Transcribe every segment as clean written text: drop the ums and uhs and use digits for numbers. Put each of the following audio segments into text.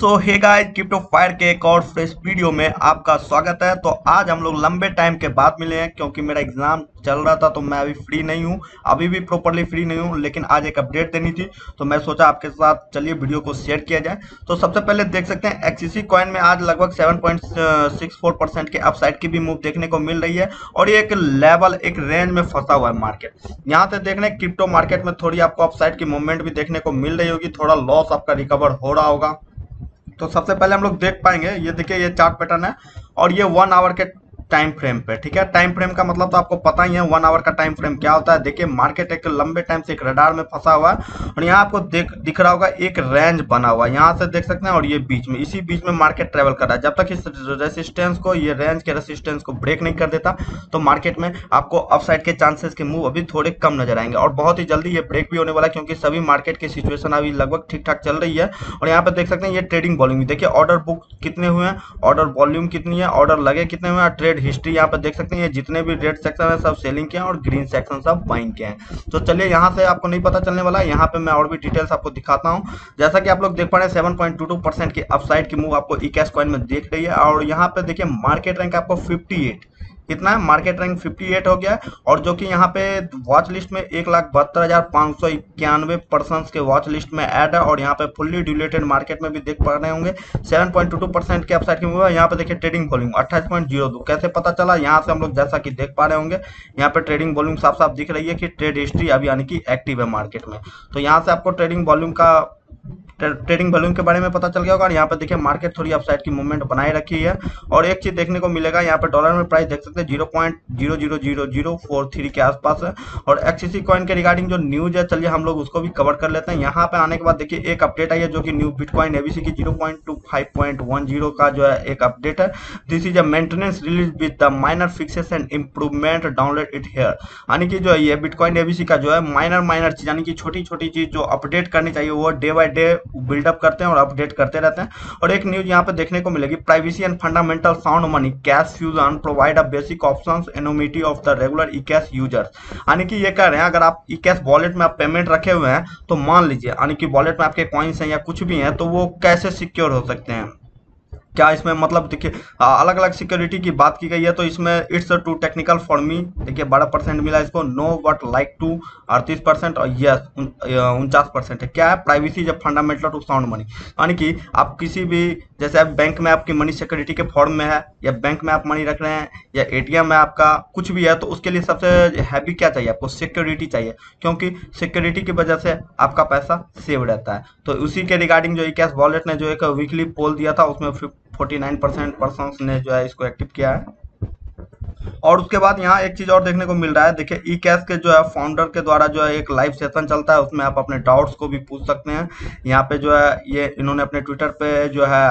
सो hey guys, क्रिप्टोफायर के एक और फ्रेश वीडियो में आपका स्वागत है। तो आज हम लोग लंबे टाइम के बाद मिले हैं क्योंकि मेरा एग्जाम चल रहा था तो मैं अभी फ्री नहीं हूँ, अभी भी प्रॉपरली फ्री नहीं हूँ, लेकिन आज एक अपडेट देनी थी तो मैं सोचा आपके साथ चलिए वीडियो को शेयर किया जाए। तो सबसे पहले देख सकते हैं XEC कॉइन में आज लगभग 7.64% के अपसाइड की भी मूव देखने को मिल रही है और ये एक लेवल एक रेंज में फंसा हुआ है मार्केट। यहाँ से देख रहे हैं क्रिप्टो मार्केट में थोड़ी आपको अपसाइड की मूवमेंट भी देखने को मिल रही होगी, थोड़ा लॉस आपका रिकवर हो रहा होगा। तो सबसे पहले हम लोग देख पाएंगे, ये देखिए ये चार्ट पैटर्न है और ये 1 आवर के टाइम फ्रेम पे, ठीक है। टाइम फ्रेम का मतलब तो आपको पता ही है 1 आवर का टाइम फ्रेम क्या होता है। देखिए मार्केट एक लंबे टाइम से एक रडार में फंसा हुआ है और यहाँ आपको दिख रहा होगा एक रेंज बना हुआ है, यहाँ से देख सकते हैं और ये बीच में, इसी बीच में मार्केट ट्रेवल कर रहा है। जब तक इस रेसिस्टेंस को, ये रेंज के रेसिस्टेंस को ब्रेक नहीं कर देता तो मार्केट में आपको अपसाइड के चांसेस के मूव अभी थोड़े कम नजर आएंगे और बहुत ही जल्दी ये ब्रेक भी होने वाला है क्योंकि सभी मार्केट की सिचुएशन अभी लगभग ठीक ठाक चल रही है। और यहाँ पर देख सकते हैं ये ट्रेडिंग वॉल्यूम, देखिए ऑर्डर बुक कितने हुए हैं, ऑर्डर वॉल्यूम कितनी है, ऑर्डर लगे कितने हुए हैं, ट्रेड हिस्ट्री यहाँ पर देख सकते हैं। ये जितने भी रेड सेक्शन है सब सेलिंग के हैं और ग्रीन सेक्शन सब बाइंग के हैं। तो चलिए यहाँ से आपको नहीं पता चलने वाला है, यहाँ पे मैं और भी डिटेल्स आपको दिखाता हूँ। जैसा कि आप लोग देख पा रहे हैं 7.22% की अपसाइड की मूव आपको eCash कॉइन में देख रही है और यहाँ पे देखिए मार्केट रैंक आपको 58 कितना है, मार्केट रैंक 58 हो गया और जो कि यहाँ पे वॉच लिस्ट में 1,72,591 के वॉच लिस्ट में ऐड है और यहाँ पे फुल्ली ड्यूलेटेड मार्केट में भी देख पा रहे होंगे 7.22% के अपसाइड की मूव है। यहाँ पे देखिए ट्रेडिंग वॉल्यूम 28.02, कैसे पता चला, यहाँ से हम लोग जैसा कि देख पा रहे होंगे यहाँ पे ट्रेडिंग वॉल्यूम साफ साफ दिख रही है कि ट्रेड हिस्ट्री अभी यानी कि एक्टिव है मार्केट में। तो यहाँ से आपको ट्रेडिंग वॉल्यूम का, ट्रेडिंग वॉल्यूम के बारे में पता चल गया होगा। यहाँ पर देखिए मार्केट थोड़ी अपसाइड की मूवमेंट बनाए रखी है और एक चीज देखने को मिलेगा, यहाँ पर डॉलर में प्राइस देख सकते हैं 0.000043 के आसपास है। और XEC कॉइन के रिगार्डिंग जो न्यूज है चलिए हम लोग उसको भी कवर कर लेते हैं। यहाँ पे आने के बाद देखिए एक अपडेट आई है जो कि न्यू बिटकॉइन ABC की 0.25.10 का जो है एक अपडेट है। This is a maintenance release with the minor fixes and improvement download it here, यानी कि जो है बिटकॉइन ABC का जो है माइनर चीज यानी कि छोटी छोटी चीज जो अपडेट करनी चाहिए वो डे बाय डे बिल्डअप करते हैं और अपडेट करते रहते हैं। और एक न्यूज यहाँ पे देखने को मिलेगी, privacy and fundamental sound money cash fusion provide a basic options anonymity of the regular eCash users, यानी कि ये कह रहे हैं अगर आप eCash वॉलेट में आप पेमेंट रखे हुए हैं तो मान लीजिए यानी कि वॉलेट में आपके कॉइन्स हैं या कुछ भी हैं तो वो कैसे सिक्योर हो सकते हैं, क्या इसमें मतलब देखिए अलग अलग सिक्योरिटी की बात की गई है। तो इसमें it's too technical for me, देखिए 12% मिला इसको, नो बट लाइक टू 38% और यस 49% है। क्या है, प्राइवेसी जब फंडामेंटल टू साउंड मनी, यानी कि आप किसी भी, जैसे आप बैंक में आपकी मनी सिक्योरिटी के फॉर्म में है या बैंक में आप मनी रख रहे हैं या ATM है आपका, कुछ भी है, तो उसके लिए सबसे हैवी क्या चाहिए, आपको सिक्योरिटी चाहिए क्योंकि सिक्योरिटी की वजह से आपका पैसा सेव रहता है। तो उसी के रिगार्डिंग जो eCash वॉलेट ने जो एक वीकली पोल दिया था उसमें 49% पर्संस ने जो है इसको एक्टिव किया है। और उसके बाद यहाँ एक चीज और देखने को मिल रहा है, देखिए eCash के जो है फाउंडर के द्वारा जो है एक लाइव सेशन चलता है, उसमें आप अपने डाउट्स को भी पूछ सकते हैं। यहाँ पे जो है ये इन्होंने अपने ट्विटर पे जो है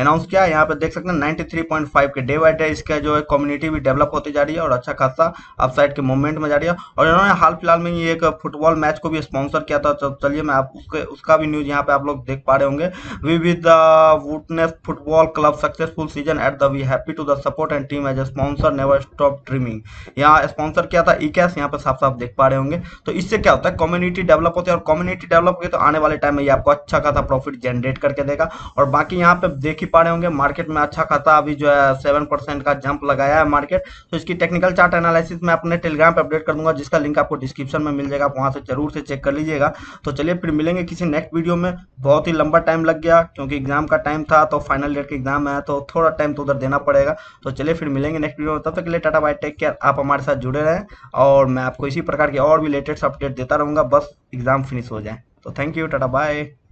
अनाउंस किया, यहाँ पे देख सकते हैं 93.5 के डे बाय डे इसका जो है कम्युनिटी भी डेवलप होती जा रही है और अच्छा खासा अपसाइड के मूवमेंट में जा रही है। और इन्होंने हाल फिलहाल में ये एक फुटबॉल मैच को भी स्पॉन्सर किया था, चलिए मैं आप उसका भी न्यूज यहाँ पे आप लोग देख पा रहे होंगे। We with the woodness football club successful season at the we happy to the support and team as a sponsor never top trimming, यहाँ स्पॉन्सर किया था eCash, यहाँ पे साफ साफ देख पा रहे होंगे। तो इससे क्या होता है, कम्युनिटी डेवलप होती है और कम्युनिटी डेवलप होगी तो आने वाले टाइम में ये आपको अच्छा खासा प्रॉफिट जनरेट करके देगा। और बाकी यहाँ पे देख ही पा रहे होंगे मार्केट में अच्छा खासा अभी जो है 7% का जंप लगाया है मार्केट। तो इसकी टेक्निकल चार्ट एनालिसिस मैं अपने टेलीग्राम पर अपडेट कर दूंगा जिसका लिंक आपको डिस्क्रिप्शन में मिल जाएगा, आप वहाँ से जरूर से चेक कर लीजिएगा। तो चलिए फिर मिलेंगे किसी नेक्स्ट वीडियो में। बहुत ही लंबा टाइम लग गया क्योंकि एग्जाम का टाइम था, तो फाइनल ईयर के एग्जाम है तो थोड़ा टाइम तो उधर देना पड़ेगा। तो चलिए फिर मिलेंगे नेक्स्ट वीडियो में, तब तक टाटा बाय, टेक केयर। आप हमारे साथ जुड़े रहें और मैं आपको इसी प्रकार के और भी लेटेस्ट अपडेट देता रहूंगा, बस एग्जाम फिनिश हो जाए। तो थैंक यू, टाटा बाय।